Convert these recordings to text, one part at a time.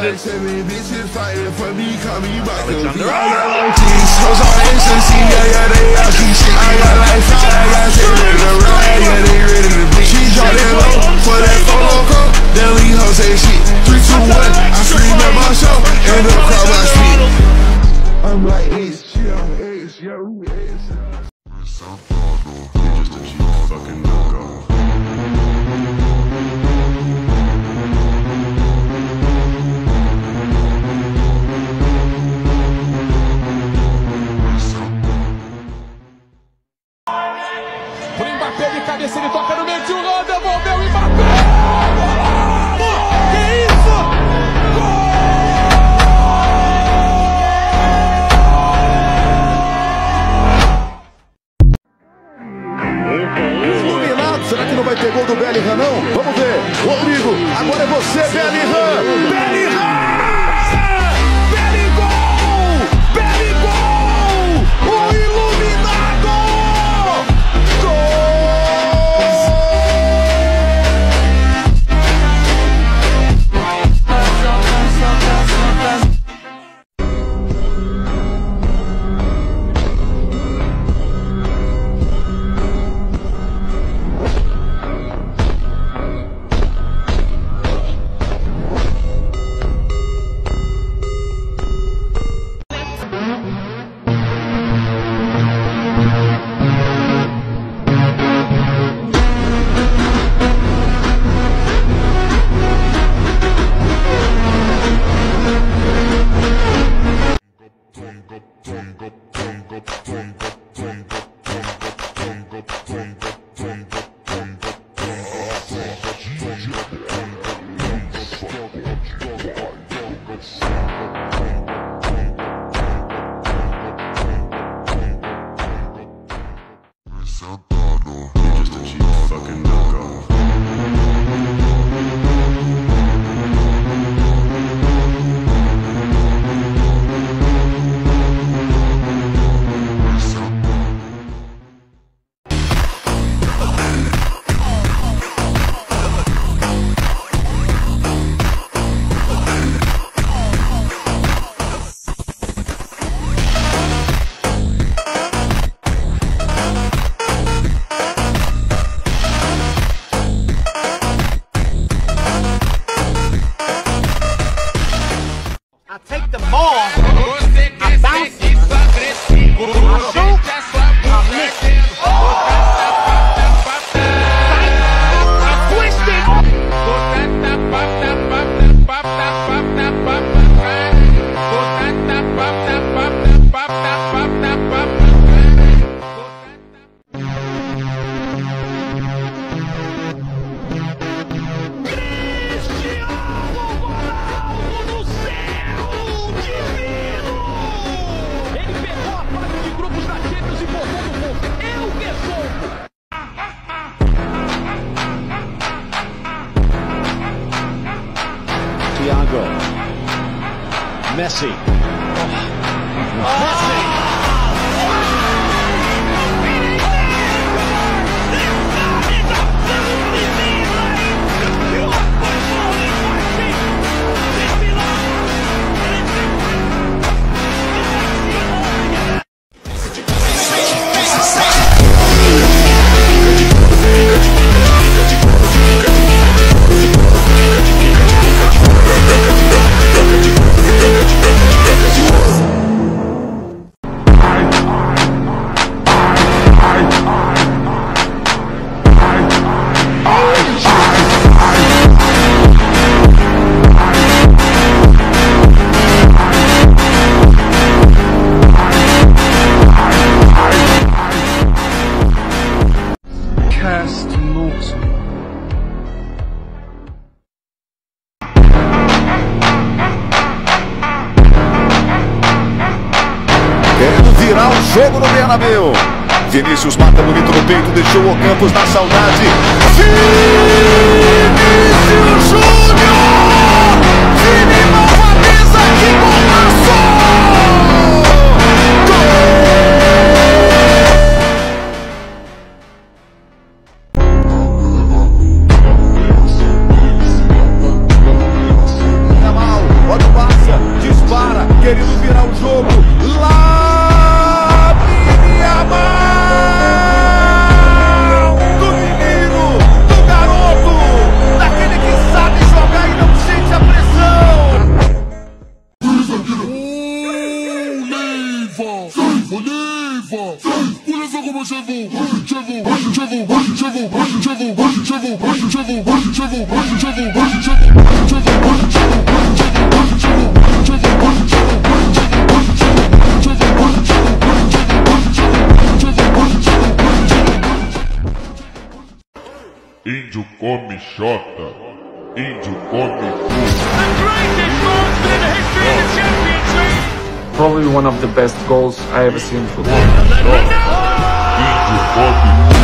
Raiders. I'm like, it's yo, it's Mbappé de cabeça, ele toca no meio de um gol, devolveu o Mbappé! Que isso? Gol! Iluminado, será que não vai ter gol do Bellingham não? Vamos ver, Rodrigo, agora é você, Bellingham! Bellingham! Messi. Messi. Jogo no Bernabéu. Vinícius mata bonito no peito, deixou o Ocampos na saudade. Vinícius Júnior! Vini Malvadeza, que golaço! Gol! Olha querendo virar o jogo lá, minha mão, do menino, do garoto, daquele que sabe jogar e não sente a pressão. Índio come xota, índio come cu. Probably one of the best goals I ever seen in football. Índio come cu.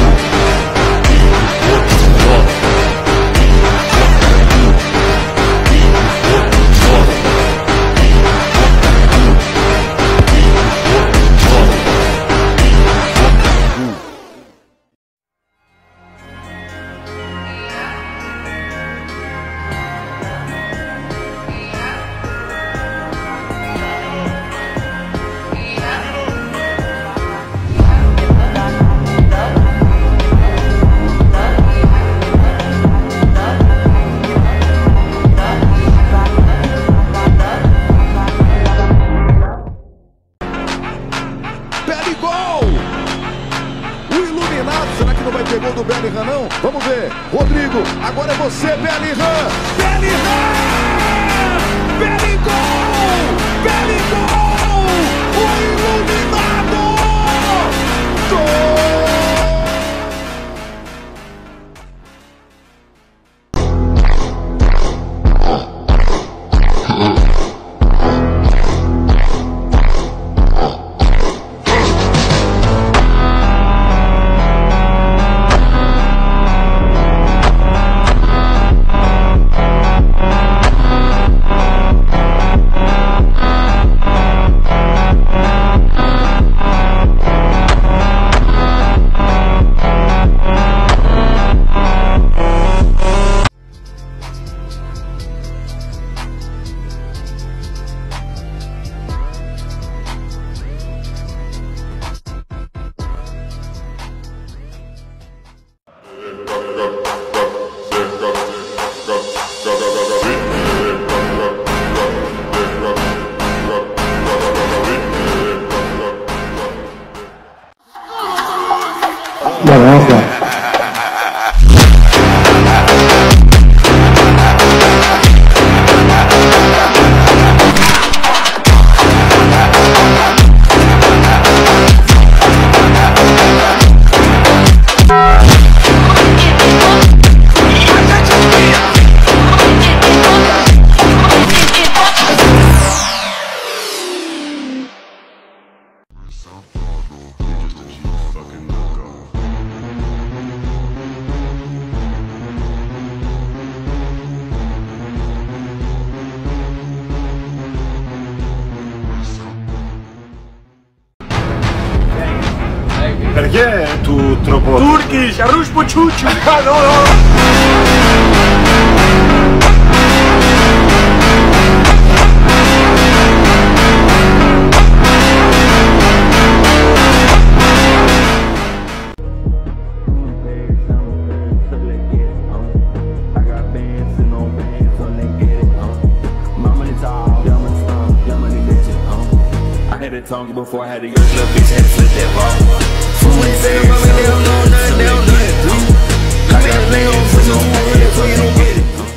Não? Vamos ver, Rodrigo, agora é você, Bellingham, Bellingham, Bellingham, Bellingham, o iluminado, Perché tu troppo... Turkish, arroz pochuchu! Ah, no, no! Before I had to go to the bitch and flip that ball. They don't know nothing, they don't know it. I got labels for no one, so you don't get it. Fucking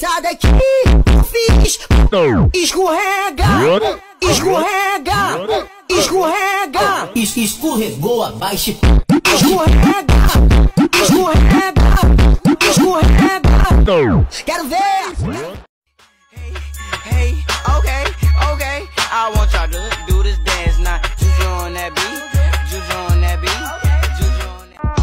cabeçada que eu fiz. Escorrega, escorrega, escorrega. Escorregou abaixo. Escorrega, escorrega, escorrega. Quero ver. Hey, hey, okay, okay. I want y'all to do this dance now. Juju on that beat. Juju on that beat. Juju on that beat.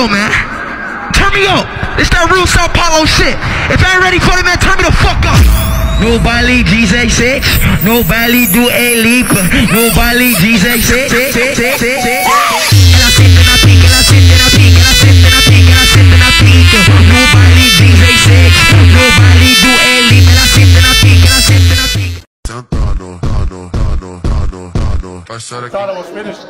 Man, turn me up. It's that real Sao Paulo shit. If I ain't ready for it, man, turn me the fuck up. Nobody G6, nobody do a leap. Nobody G6. And I sit and I peek and I sit and I peek and I sit and I peek and I sit and I peek. Nobody G6, nobody do a leap. And I sit and I peek and I sit and I peek. I thought I was finished.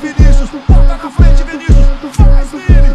Vinícius, tu volta com frente, Vinícius, tu faz nele,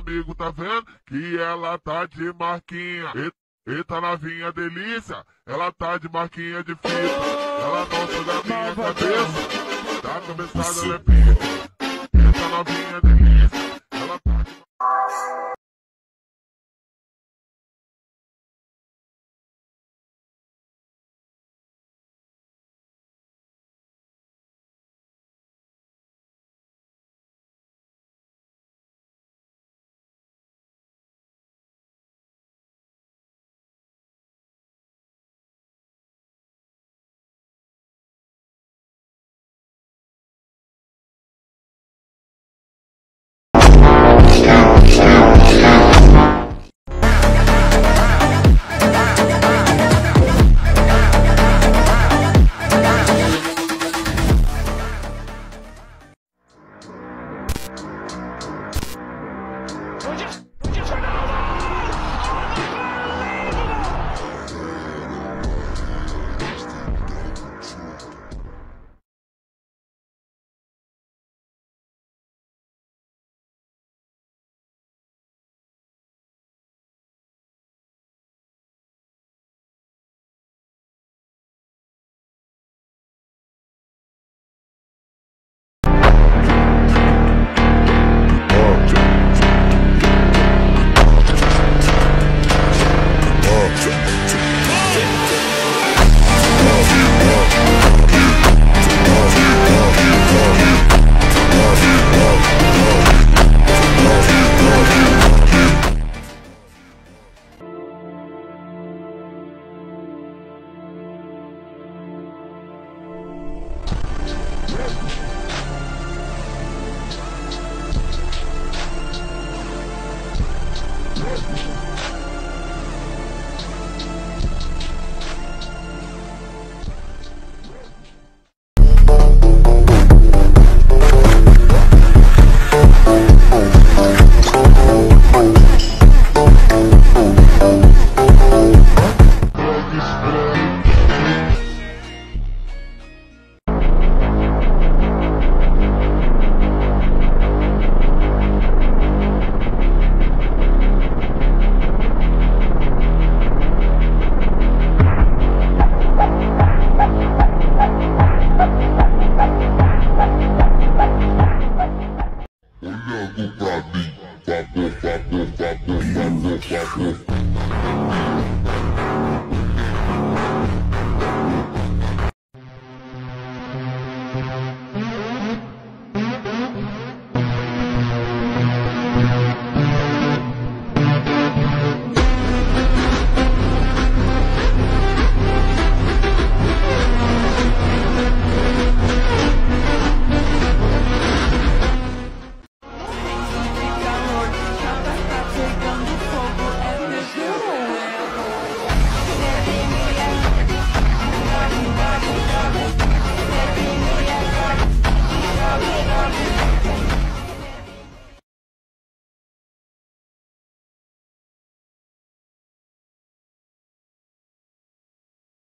amigo, tá vendo? Que ela tá de marquinha. Eita, novinha delícia. Ela tá de marquinha de fita. Ela gosta da minha cabeça. Tá começada a lepinha. Eita, novinha delícia. Ela tá de marquinha.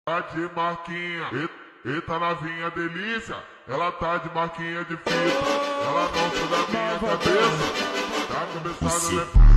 Tá de marquinha, eita novinha delícia. Ela tá de marquinha de fita, ela não sai da minha cabeça. Tá começando a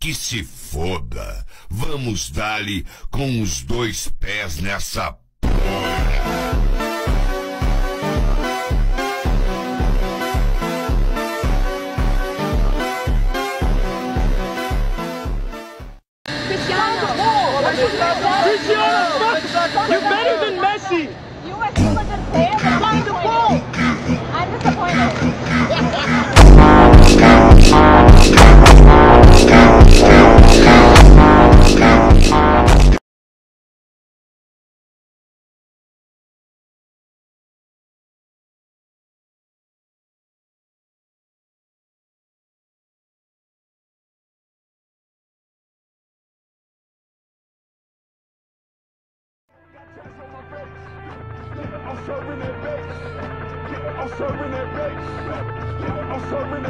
que se foda, vamos dar-lhe com os dois pés nessa porra. You're better than Messi! You were super good player, but find the ball! I'm disappointed.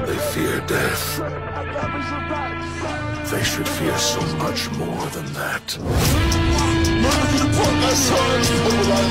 They fear death. They should fear so much more than that.